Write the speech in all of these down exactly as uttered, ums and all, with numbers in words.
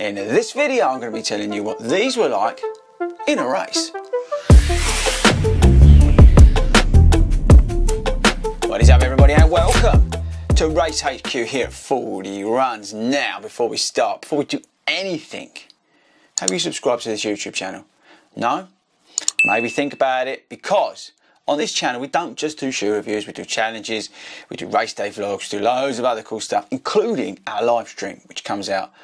In this video, I'm going to be telling you what these were like in a race. What is up, everybody, and welcome to Race H Q here at FORDY RUNS. Now, before we start, before we do anything, have you subscribed to this YouTube channel? No? Maybe think about it, because on this channel, we don't just do shoe reviews, we do challenges, we do race day vlogs, we do loads of other cool stuff, including our live stream, which comes out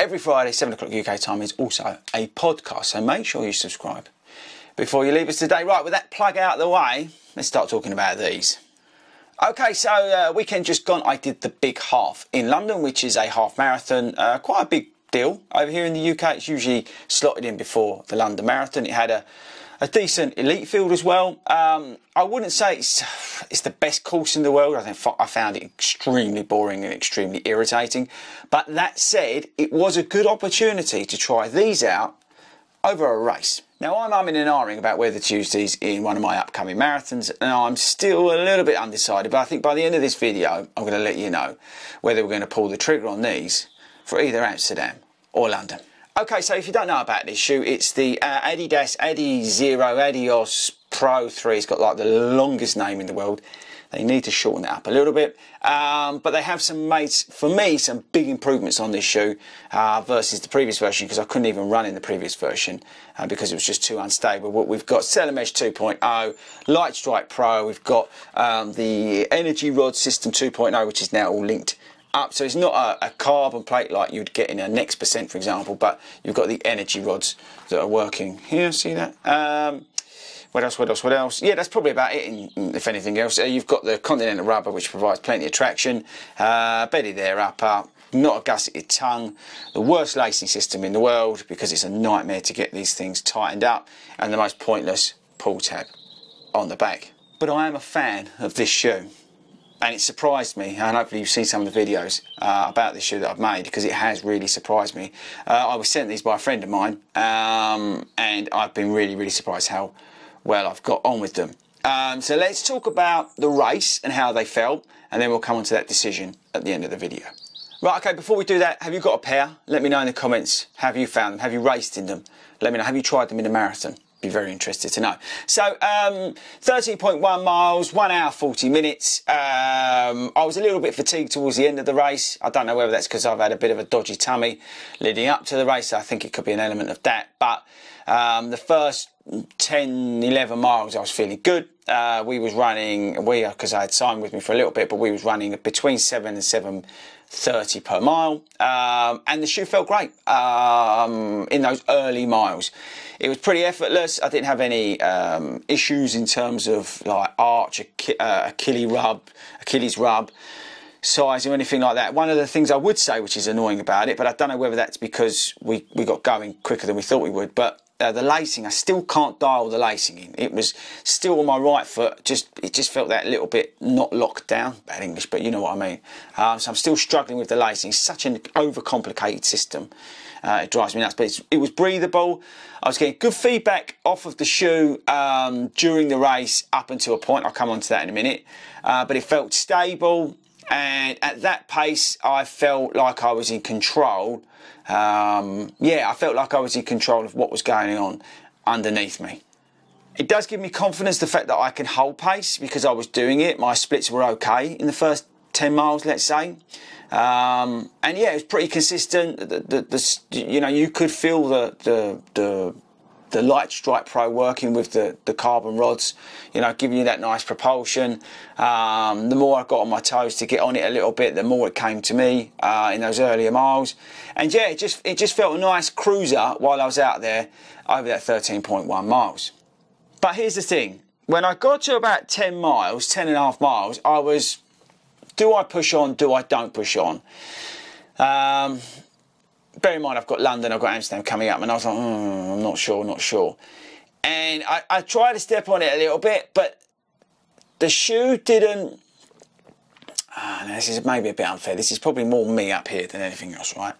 every Friday, seven o'clock U K time, is also a podcast, so make sure you subscribe before you leave us today. Right, with that plug out of the way, let's start talking about these. Okay, so uh, weekend just gone, I did the big half in London, which is a half marathon, uh, quite a big deal. Over here in the U K, it's usually slotted in before the London Marathon. It had a A decent elite field as well. Um, I wouldn't say it's it's the best course in the world. I think I found it extremely boring and extremely irritating. But that said, it was a good opportunity to try these out over a race. Now, I'm umming and ahhing about whether to use these in one of my upcoming marathons, and I'm still a little bit undecided. But I think by the end of this video, I'm going to let you know whether we're going to pull the trigger on these for either Amsterdam or London. Okay, so if you don't know about this shoe, it's the uh, Adidas Adizero Adios Pro three. It's got like the longest name in the world. They need to shorten it up a little bit. Um, but they have some made, for me, some big improvements on this shoe uh, versus the previous version, because I couldn't even run in the previous version uh, because it was just too unstable. We've got Celermesh two point oh, Lightstrike Pro. We've got um, the Energy Rod System two point oh, which is now all linked up, so it's not a, a carbon plate like you'd get in a Next percent, for example, but you've got the energy rods that are working here. See that? Um, what else? What else? What else? Yeah, that's probably about it. If anything else, uh, you've got the Continental rubber, which provides plenty of traction. Uh, belly there, up, up. Not a gusseted tongue. The worst lacing system in the world, because it's a nightmare to get these things tightened up, and the most pointless pull tab on the back. But I am a fan of this shoe. And it surprised me, and hopefully you've seen some of the videos uh, about this shoe that I've made, because it has really surprised me. Uh, I was sent these by a friend of mine, um, and I've been really, really surprised how well I've got on with them. Um, so let's talk about the race and how they felt, and then we'll come on to that decision at the end of the video. Right, okay, before we do that, have you got a pair? Let me know in the comments, have you found them? Have you raced in them? Let me know, have you tried them in a marathon? Be very interested to know. So um, thirteen point one miles, one hour forty minutes. um, I was a little bit fatigued towards the end of the race. I don't know whether that's because I've had a bit of a dodgy tummy leading up to the race, so I think it could be an element of that, but um, the first ten eleven miles I was feeling good. Uh, we was running, we because I had Simon with me for a little bit, but we was running between seven and seven thirty per mile, um, and the shoe felt great um, in those early miles. It was pretty effortless. I didn't have any um, issues in terms of like arch, Achilles, uh, Achilles rub, Achilles rub, size or anything like that. One of the things I would say, which is annoying about it, but I don't know whether that's because we, we got going quicker than we thought we would, but Uh, the lacing, I still can't dial the lacing in. It was still on my right foot, just it just felt that little bit not locked down. Bad English, but you know what I mean. Um, so I'm still struggling with the lacing. It's such an overcomplicated system. Uh, it drives me nuts, but it's, it was breathable. I was getting good feedback off of the shoe um, during the race up until a point. I'll come on to that in a minute. Uh, but it felt stable. And at that pace, I felt like I was in control. Um, yeah, I felt like I was in control of what was going on underneath me. It does give me confidence, the fact that I can hold pace, because I was doing it. My splits were okay in the first ten miles, let's say. Um, and yeah, it was pretty consistent. The, the, the, you know, you could feel the, the, the, the Lightstrike Pro working with the, the carbon rods, you know, giving you that nice propulsion. Um, the more I got on my toes to get on it a little bit, the more it came to me uh, in those earlier miles. And yeah, it just, it just felt a nice cruiser while I was out there over that thirteen point one miles. But here's the thing, when I got to about ten miles, ten and a half miles, I was, do I push on, do I don't push on? Um, Bear in mind, I've got London, I've got Amsterdam coming up, and I was like, mm, I'm not sure, not sure. And I, I tried to step on it a little bit, but the shoe didn't... Oh, no, this is maybe a bit unfair. This is probably more me up here than anything else, right?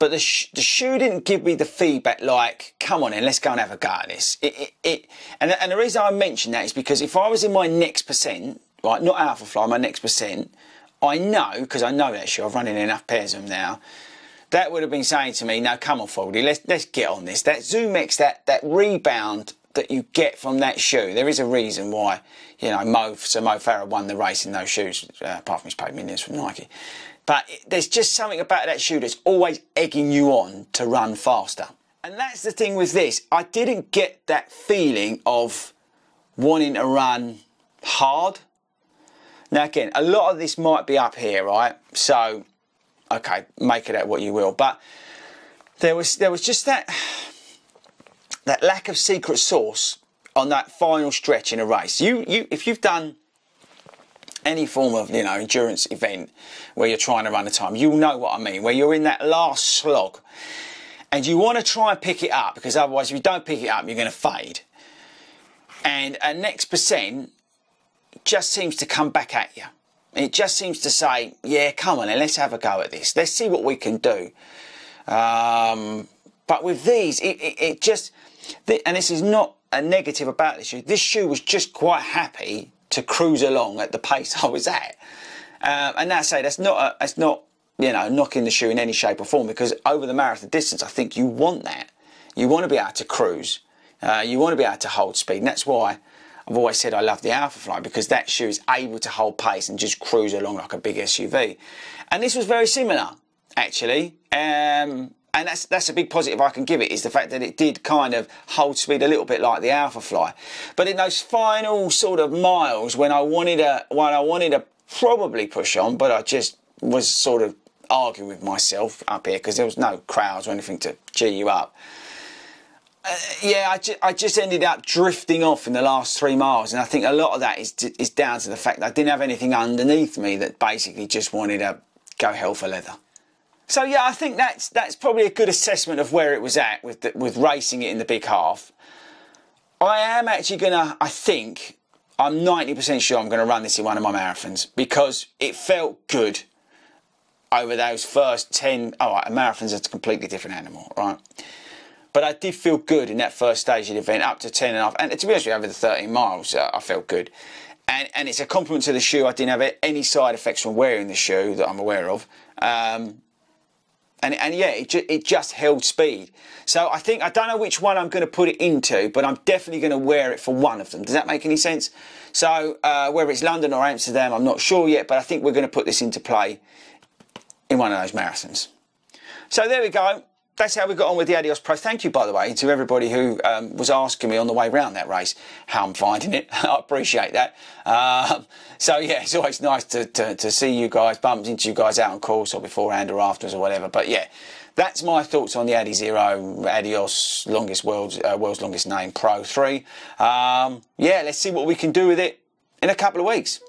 But the, sh the shoe didn't give me the feedback like, come on in, let's go and have a go at this. It, it, it, and, the, and the reason I mention that is because if I was in my Next percent, right, not Alphafly, my Next percent, I know, because I know that shoe, I've run in enough pairs of them now, that would have been saying to me, no, come on, Fordy, let's let's get on this. That Zoom X, that that rebound that you get from that shoe, there is a reason why, you know, Mo, so Mo Farah won the race in those shoes, uh, apart from his paid millions from Nike. But it, there's just something about that shoe that's always egging you on to run faster. And that's the thing with this. I didn't get that feeling of wanting to run hard. Now, again, a lot of this might be up here, right? So, okay, make it out what you will. But there was there was just that... that lack of secret sauce on that final stretch in a race. You, you, if you've done any form of, you know, endurance event where you're trying to run a time, you'll know what I mean, where you're in that last slog and you want to try and pick it up, because otherwise if you don't pick it up, you're going to fade. And a Next% just seems to come back at you. It just seems to say, yeah, come on, and let's have a go at this. Let's see what we can do. Um, but with these, it, it, it just... And this is not a negative about this shoe. This shoe was just quite happy to cruise along at the pace I was at. Um, and I say that's not a, that's not, you know, knocking the shoe in any shape or form, because over the marathon distance, I think you want that. You want to be able to cruise. Uh, you want to be able to hold speed. And that's why I've always said I love the Alphafly, because that shoe is able to hold pace and just cruise along like a big S U V. And this was very similar, actually. Um... And that's, that's a big positive I can give it, is the fact that it did kind of hold speed a little bit like the Alphafly. But in those final sort of miles when I wanted to, when I wanted to probably push on, but I just was sort of arguing with myself up here because there was no crowds or anything to cheer you up. Uh, yeah, I, ju I just ended up drifting off in the last three miles. And I think a lot of that is, is down to the fact that I didn't have anything underneath me that basically just wanted to go hell for leather. So yeah, I think that's that's probably a good assessment of where it was at with the, with racing it in the big half. I am actually gonna, I think, I'm ninety percent sure I'm gonna run this in one of my marathons, because it felt good over those first ten. All right, a marathon's a completely different animal, right? But I did feel good in that first stage of the event, up to ten and a half, and to be honest with you, over the thirteen miles, uh, I felt good. And and it's a compliment to the shoe. I didn't have any side effects from wearing the shoe that I'm aware of. Um, And, and yeah, it, ju it just held speed. So I think, I don't know which one I'm going to put it into, but I'm definitely going to wear it for one of them. Does that make any sense? So uh, whether it's London or Amsterdam, I'm not sure yet, but I think we're going to put this into play in one of those marathons. So there we go. That's how we got on with the Adios Pro. Thank you, by the way, to everybody who um, was asking me on the way around that race how I'm finding it. I appreciate that. Um, so, yeah, it's always nice to, to, to see you guys, bump into you guys out on course or beforehand or afterwards or whatever. But, yeah, that's my thoughts on the Adizero Adios longest world's, uh, world's longest name Pro three. Um, yeah, let's see what we can do with it in a couple of weeks.